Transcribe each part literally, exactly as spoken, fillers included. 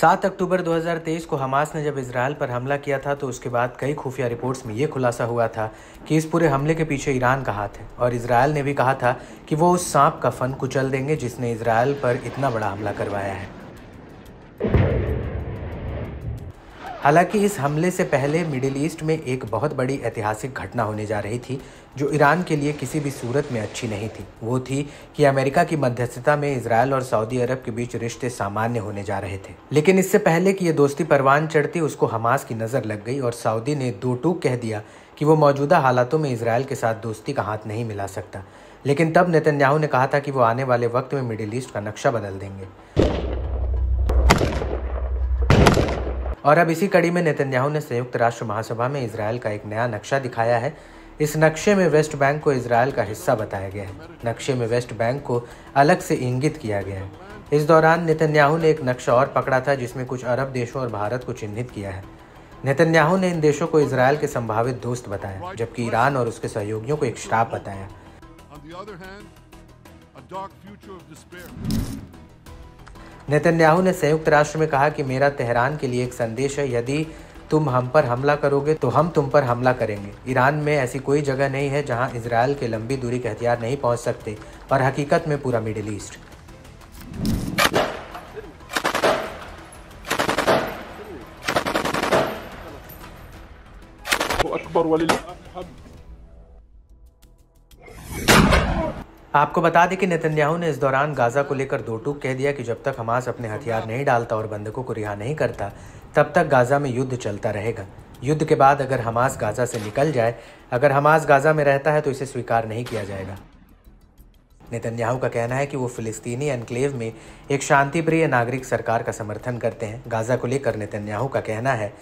सात अक्टूबर दो हज़ार तेईस को हमास ने जब इसराइल पर हमला किया था तो उसके बाद कई खुफिया रिपोर्ट्स में ये खुलासा हुआ था कि इस पूरे हमले के पीछे ईरान का हाथ है और इसराइल ने भी कहा था कि वो उस सांप का फन कुचल देंगे जिसने इसराइल पर इतना बड़ा हमला करवाया है। हालांकि इस हमले से पहले मिडिल ईस्ट में एक बहुत बड़ी ऐतिहासिक घटना होने जा रही थी जो ईरान के लिए किसी भी सूरत में अच्छी नहीं थी। वो थी कि अमेरिका की मध्यस्थता में इजरायल और सऊदी अरब के बीच रिश्ते सामान्य होने जा रहे थे। लेकिन इससे पहले कि ये दोस्ती परवान चढ़ती, उसको हमास की नज़र लग गई और सऊदी ने दो टूक कह दिया कि वो मौजूदा हालातों में इजरायल के साथ दोस्ती का हाथ नहीं मिला सकता। लेकिन तब नेतन्याहू ने कहा था कि वो आने वाले वक्त में मिडिल ईस्ट का नक्शा बदल देंगे। और अब इसी कड़ी में नेतन्याहू ने संयुक्त राष्ट्र महासभा में इजरायल का एक नया नक्शा दिखाया है। इस नक्शे में वेस्ट बैंक को इजरायल का हिस्सा बताया गया है। नक्शे में वेस्ट बैंक को अलग से इंगित किया गया है। इस दौरान नेतन्याहू ने एक नक्शा और पकड़ा था जिसमें कुछ अरब देशों और भारत को चिन्हित किया है। नेतन्याहू ने इन देशों को इजरायल के संभावित दोस्त बताया, जबकि ईरान और उसके सहयोगियों को एक श्राप बताया। नेतन्याहू ने संयुक्त राष्ट्र में कहा कि मेरा तेहरान के लिए एक संदेश है, यदि तुम हम पर हमला करोगे तो हम तुम पर हमला करेंगे। ईरान में ऐसी कोई जगह नहीं है जहां इजरायल के लंबी दूरी के हथियार नहीं पहुंच सकते, और हकीकत में पूरा मिडिल ईस्ट। आपको बता दें कि नेतन्याहू ने इस दौरान गाज़ा को लेकर दो टूक कह दिया कि जब तक हमास अपने हथियार नहीं डालता और बंधकों को रिहा नहीं करता तब तक गाज़ा में युद्ध चलता रहेगा। युद्ध के बाद अगर हमास गाज़ा से निकल जाए, अगर हमास गाज़ा में रहता है तो इसे स्वीकार नहीं किया जाएगा। नेतन्याहू का कहना है कि वो फ़िलिस्तीनी एनक्लेव में एक शांतिप्रिय नागरिक सरकार का समर्थन करते हैं। गाज़ा को लेकर नेतन्याहू का कहना है,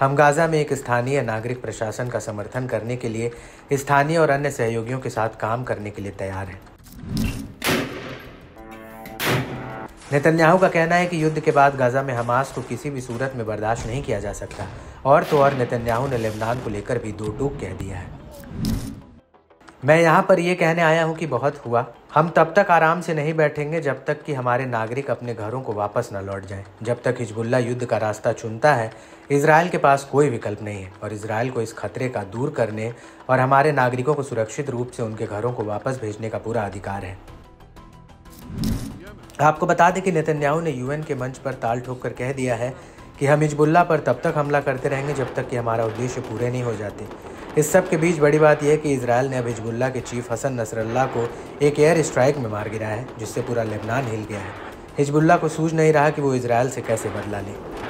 हम गाज़ा में एक स्थानीय नागरिक प्रशासन का समर्थन करने के लिए स्थानीय और अन्य सहयोगियों के साथ काम करने के लिए तैयार हैं। नेतन्याहू का कहना है कि युद्ध के बाद गाज़ा में हमास को किसी भी सूरत में बर्दाश्त नहीं किया जा सकता। और तो और नेतन्याहू ने लेबनान को लेकर भी दो टूक कह दिया है। मैं यहाँ पर यह कहने आया हूँ कि बहुत हुआ, हम तब तक आराम से नहीं बैठेंगे जब तक कि हमारे नागरिक अपने घरों को वापस न लौट जाएं। जब तक हिजबुल्ला युद्ध का रास्ता चुनता है, इजरायल के पास कोई विकल्प नहीं है। और इजरायल को इस खतरे का दूर करने और हमारे नागरिकों को सुरक्षित रूप से उनके घरों को वापस भेजने का पूरा अधिकार है। आपको बता दें कि नेतन्याहू ने यूएन के मंच पर ताल ठोक कर कह दिया है कि हम हिजबुल्ला पर तब तक हमला करते रहेंगे जब तक कि हमारा उद्देश्य पूरे नहीं हो जाते। इस सब के बीच बड़ी बात यह है कि इजरायल ने अब हिजबुल्ला के चीफ हसन नसरल्ला को एक एयर स्ट्राइक में मार गिराया है, जिससे पूरा लेबनान हिल गया है। हिजबुल्ला को सूझ नहीं रहा कि वो इजरायल से कैसे बदला ले।